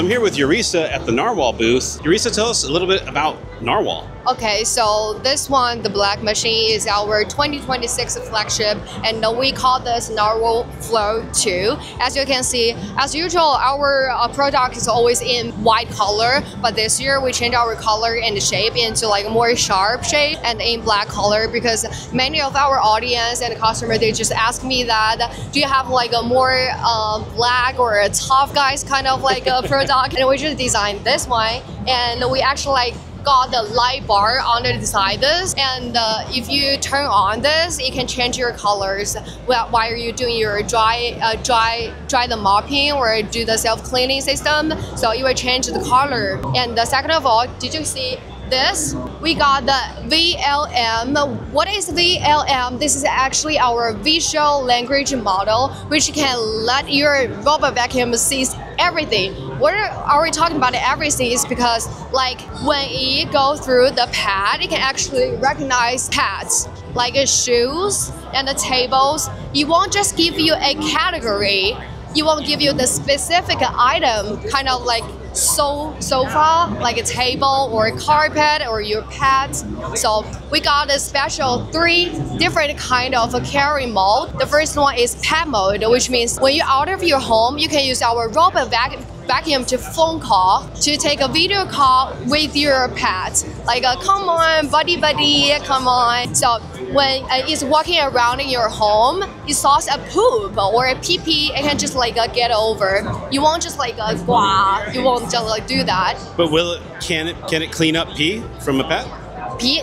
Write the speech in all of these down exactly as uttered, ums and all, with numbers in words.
So I'm here with Yurisa at the Narwal booth. Yurisa, tell us a little bit about Narwal. Okay, so this one, the black machine, is our twenty twenty-six flagship, and we call this Narwal Flow two. As you can see, as usual, our uh, product is always in white color, but this year we changed our color and the shape into like a more sharp shape and in black color, because many of our audience and customer, they just ask me that, do you have like a more uh, black or a tough guys kind of like a product? And we just designed this one, and we actually like got the light bar on the sliders, and uh, if you turn on this, it can change your colors while you're doing your dry uh, dry dry the mopping or do the self-cleaning system, so it will change the color. And the second of all, did you see this? We got the V L M. What is V L M? This is actually our visual language model, which can let your robot vacuum see everything. What are we talking about everything is because like when it goes through the pad, it can actually recognize pads, like shoes and the tables. It won't just give you a category, it won't give you the specific item, kind of like so sofa, like a table or a carpet or your pet. So we got a special three different kind of carry mode. The first one is pet mode, which means when you're out of your home, you can use our robot vacuum vacuum to phone call, to take a video call with your pet, like a come on buddy buddy, come on. So when it's walking around in your home, it saws a poop or a pee pee, it can just like get over. You won't just like wow, you won't just like do that. But will it? Can it? Can it clean up pee from a pet?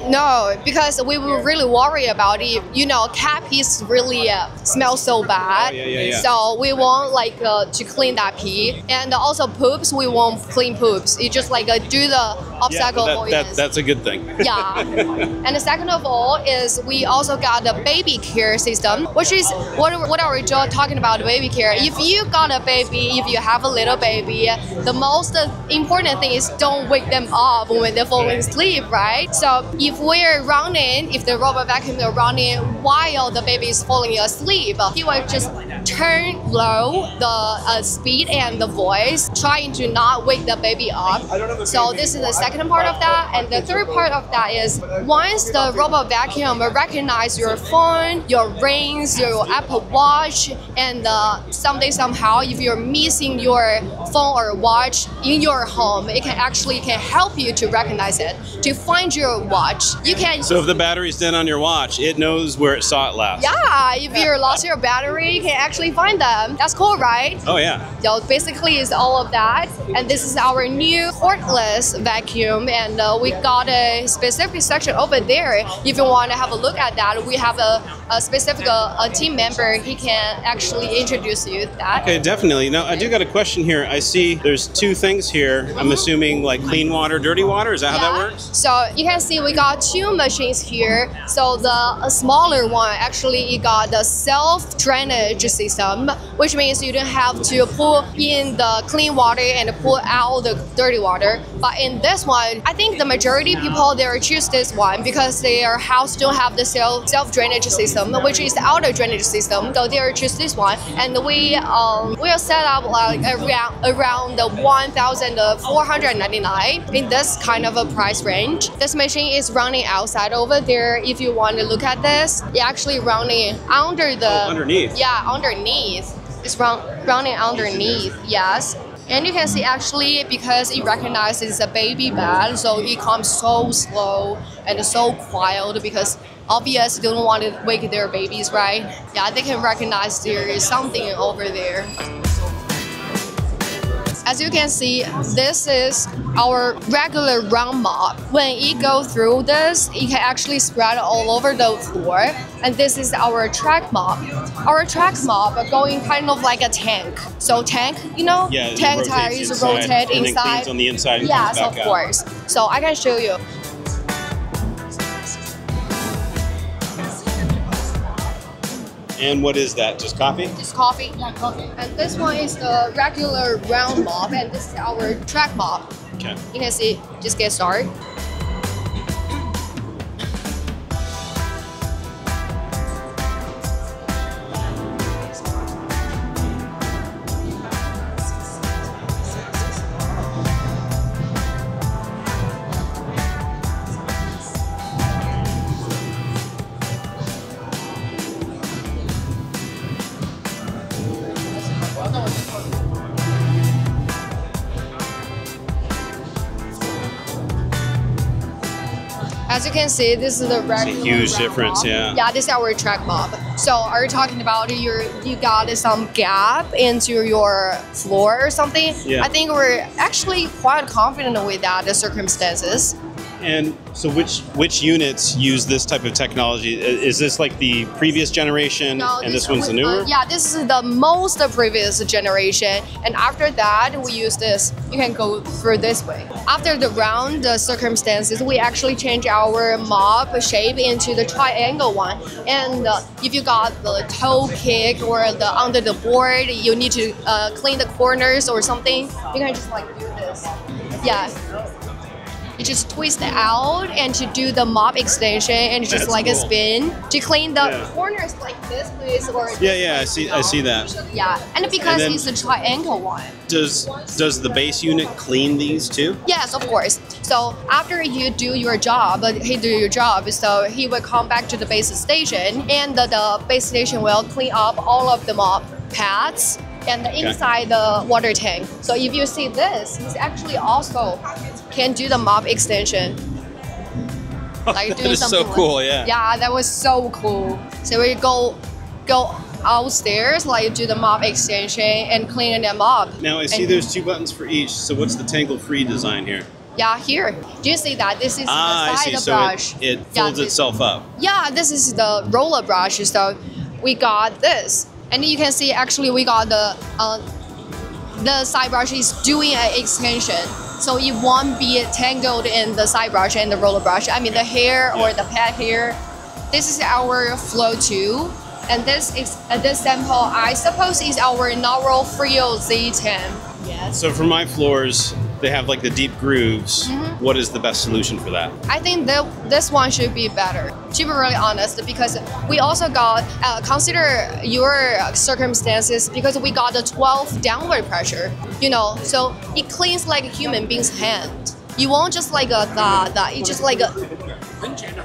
No, because we will really worry about it. You know, cat pee's really uh, smells so bad. Oh, yeah, yeah, yeah. So we want like uh, to clean that pee, and also poops. We won't clean poops. You just like uh, do the obstacle. Yeah, that, that, that's a good thing. Yeah. And the second of all is we also got the baby care system, which is what what are we talking about? Baby care. If you got a baby, if you have a little baby, the most important thing is don't wake them up when they're falling asleep, right? So if we're running, if the robot vacuum is running while the baby is falling asleep, he will just turn low the uh, speed and the voice, trying to not wake the baby up. So this is the second part of that. And the third part of that is once the robot vacuum recognizes your phone, your rings, your Apple Watch, and uh, someday somehow if you're missing your phone or watch in your home, it can actually can help you to recognize it, to find your watch. You can. So if the battery's dead on your watch, it knows where it saw it last. Yeah, if you lost your battery, you can actually find them. That's cool, right? Oh yeah. So basically, it's all of that. And this is our new cordless vacuum, and uh, we got a specific section over there. If you want to have a look at that, we have a, a specific uh, a team member. He can actually introduce you to that. Okay, definitely. Now I do got a question here. I see there's two things here. I'm assuming like clean water, dirty water. Is that yeah. how that works? So you can see we got two machines here. So the smaller one actually it got the self-drainage system, which means you don't have to pull in the clean water and pull out the dirty water. But in this one, I think the majority of people they choose this one because their house don't have the self self drainage system, which is the outer drainage system. So they choose this one, and we um, will set up like around around the one thousand four hundred ninety-nine in this kind of a price range. This machine is running outside over there. If you want to look at this, it's actually running under the oh, underneath. Yeah, underneath. It's run, running underneath. Yes. And you can see actually because it recognizes a baby bed, so it comes so slow and so quiet because obviously they don't want to wake their babies, right? Yeah, they can recognize there is something over there. As you can see, this is our regular round mop. When it goes through this, it can actually spread all over the floor. And this is our track mop. Our track mop are going kind of like a tank. So tank, you know, yeah, tank tires rotate inside. And inside. Then cleans on the inside and yes, comes back of course. Out. So I can show you. And what is that? Just coffee? Just coffee. Yeah, coffee. And this one is the regular round mop, and this is our track mop. Okay. You can see, just get started. you can see, this is the regular. It's a huge difference, mob. yeah. Yeah, this is our track mob. So are you talking about your, you got some gap into your floor or something? Yeah. I think we're actually quite confident with that, the circumstances. And so which which units use this type of technology? Is this like the previous generation no, and this, this one's the newer? Uh, yeah, this is the most previous generation. And after that, we use this. You can go through this way. After the round uh, circumstances, we actually change our mop shape into the triangle one. And uh, if you got the toe kick or the under the board, you need to uh, clean the corners or something. You can just like do this. Yeah. You just twist it out and to do the mop extension and just That's like cool. a spin to clean the yeah. corners like this place or this yeah yeah I see you know? I see that yeah and because and it's a triangle one. Does does the base unit clean these too? Yes, of course. So after you do your job, he do your job, so he will come back to the base station and the, the base station will clean up all of the mop pads and inside okay. the water tank. So if you see this, it's actually also can do the mop extension. Oh, like that do is something so cool, like, yeah. Yeah, that was so cool. So we go go outstairs, like do the mop extension and clean them up. Now I see and, there's two buttons for each. So what's the tangle-free design here? Yeah, here. Do you see that? This is ah, the side I see. Of so brush. It, it folds yeah, itself up. Yeah, this is the roller brush. So we got this. And you can see actually we got the uh, the side brush is doing an extension, so it won't be tangled in the side brush and the roller brush. I mean the hair or the pet hair. This is our Flow two, and this is uh, this sample I suppose is our Narwal Freo Z ten. Yes. So for my floors, they have like the deep grooves. Mm-hmm. What is the best solution for that? I think that this one should be better, to be really honest, because we also got, uh, consider your circumstances, because we got the twelve downward pressure, you know, so it cleans like a human being's hand. You won't just like a that, that, it just like a,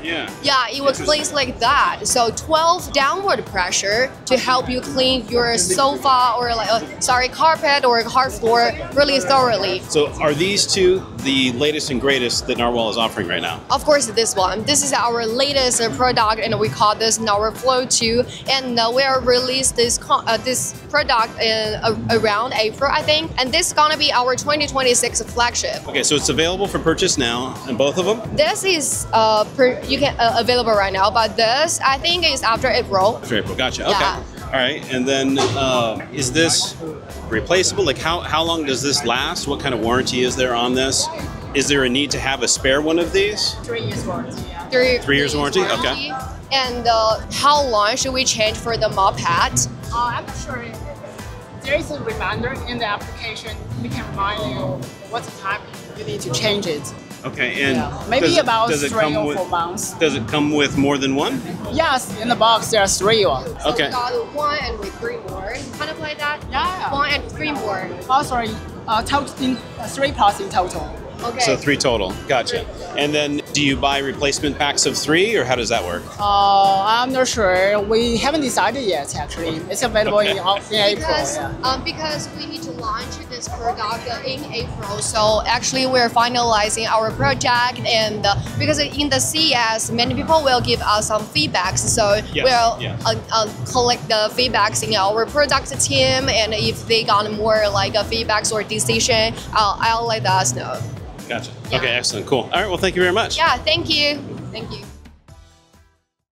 yeah, yeah it will clean like that. So twelve downward pressure to help you clean your sofa or like, uh, sorry, carpet or hard floor really thoroughly. So are these two the latest and greatest that Narwal is offering right now? Of course, this one. This is our latest product and we call this Narwal Flow two. And uh, we are released this, uh, this product in uh, around April, I think. And this is gonna be our twenty twenty-six flagship. Okay, so it's available for purchase now and both of them? This is uh, per you can uh, available right now, but this I think is after April. After April, gotcha, okay. Yeah. All right, and then uh, is this replaceable? Like how, how long does this last? What kind of warranty is there on this? Is there a need to have a spare one of these? Three years warranty, yeah. Three, Three years, years warranty? warranty, okay. And uh, how long should we change for the mop pad? Uh, I'm not sure. There is a reminder in the application. We can remind you what time you need to change it. Okay, and yeah. maybe does it, about does it three come or with, four months. Does it come with more than one? Yes, in the box there are three. One. So okay. We got one and with three more. Kind of like that. Yeah. One and three more. Oh, sorry. Uh, in, uh, three parts in total. Okay. So three total. Gotcha. And then, do you buy replacement packs of three, or how does that work? Uh, I'm not sure. We haven't decided yet. Actually, it's available okay. in, in because, April. Yeah. Um, because we need to launch this product in April, so actually we're finalizing our project, and uh, because in the C E S, many people will give us some feedbacks, so yes. we'll yes. Uh, uh, collect the feedbacks in our product team, and if they got more like uh, feedbacks or decision, uh, I'll let us know. Gotcha. Yeah. Okay, excellent, cool. All right, well, thank you very much. Yeah, thank you. Thank you.